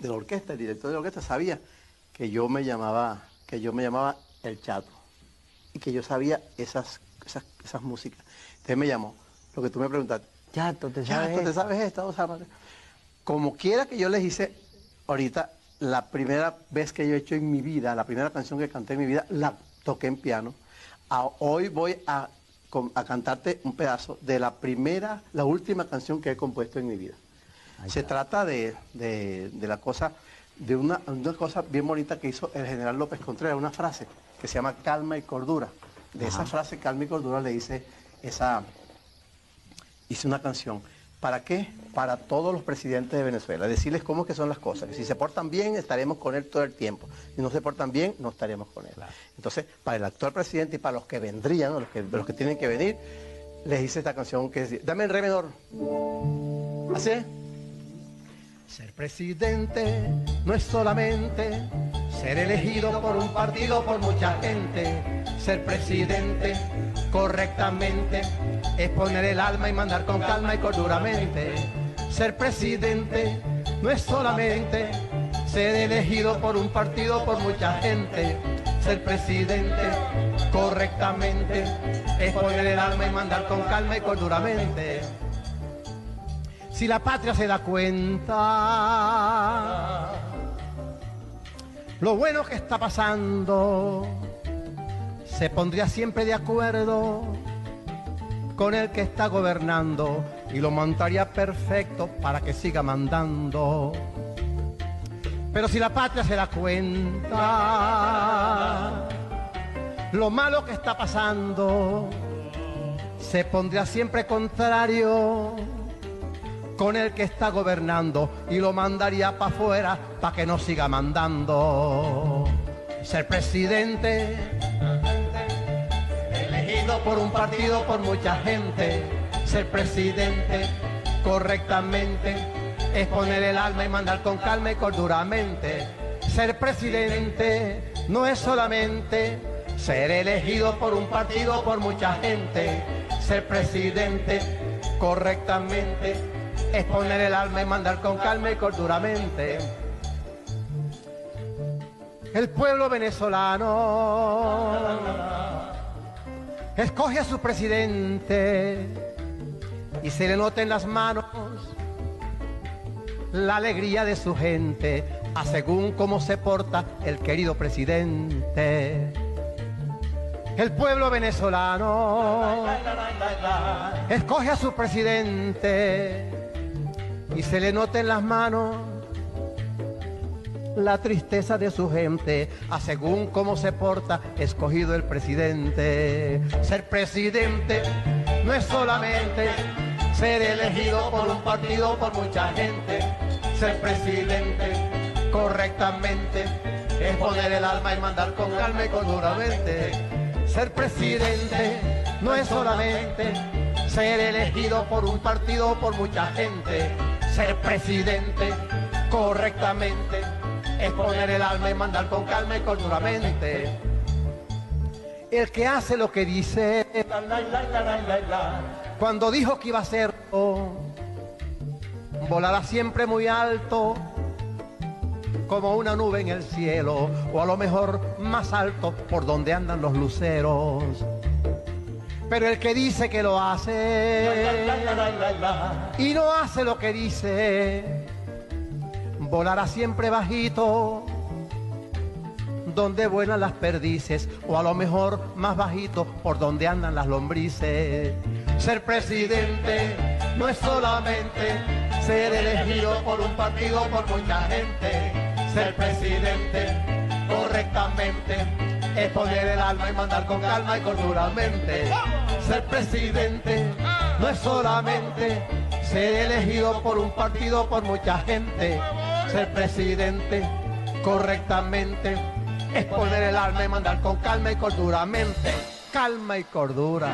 de la orquesta, el director de la orquesta sabía que yo me llamaba, El Chato, y que yo sabía esas músicas. Entonces me llamó, lo que tú me preguntaste, Chato, ¿te sabes esta? O sea, como quiera que yo les hice ahorita, la primera vez que yo he hecho en mi vida, la primera canción que canté en mi vida, la toqué en piano. Hoy voy a cantarte un pedazo de la última canción que he compuesto en mi vida. Se trata de la cosa, de una cosa bien bonita que hizo el general López Contreras, una frase que se llama Calma y Cordura. De esa frase, Calma y Cordura, le hice hice una canción. ¿Para qué? Para todos los presidentes de Venezuela, decirles cómo es que son las cosas. Que si se portan bien, estaremos con él todo el tiempo. Si no se portan bien, no estaremos con él. Entonces, para el actual presidente y para los que vendrían, los que tienen que venir, les hice esta canción que es... Dame en re menor. ¿Así es? Ser presidente no es solamente ser elegido por un partido, por mucha gente. Ser presidente correctamente es poner el alma y mandar con calma y corduramente. Ser presidente no es solamente ser elegido por un partido, por mucha gente. Ser presidente correctamente es poner el alma y mandar con calma y corduramente. Si la patria se da cuenta lo bueno que está pasando, se pondría siempre de acuerdo con el que está gobernando y lo montaría perfecto para que siga mandando. Pero si la patria se da cuenta lo malo que está pasando, se pondría siempre contrario con el que está gobernando y lo mandaría para afuera para que no siga mandando. Ser presidente, elegido por un partido, por mucha gente. Ser presidente correctamente es poner el alma y mandar con calma y corduramente. Ser presidente no es solamente ser elegido por un partido, por mucha gente. Ser presidente correctamente es poner el alma y mandar con calma y corduramente. El pueblo venezolano escoge a su presidente y se le nota en las manos la alegría de su gente, a según cómo se porta el querido presidente. El pueblo venezolano escoge a su presidente y se le nota en las manos la tristeza de su gente, a según cómo se porta escogido el presidente. Ser presidente no es solamente ser elegido por un partido, por mucha gente. Ser presidente correctamente es poner el alma y mandar con calma y corduramente. Ser presidente no es solamente ser elegido por un partido, por mucha gente. Ser presidente correctamente es poner el alma y mandar con calma y corduramente. El que hace lo que dice, cuando dijo que iba a hacerlo, volará siempre muy alto como una nube en el cielo, o a lo mejor más alto por donde andan los luceros. Pero el que dice que lo hace y no hace lo que dice, volará siempre bajito donde vuelan las perdices, o a lo mejor más bajito por donde andan las lombrices. Ser presidente no es solamente ser elegido por un partido, por mucha gente. Ser presidente correctamente es poner el alma y mandar con calma y corduramente. Ser presidente no es solamente ser elegido por un partido, por mucha gente. Ser presidente correctamente es poner el alma y mandar con calma y corduramente. Calma y cordura.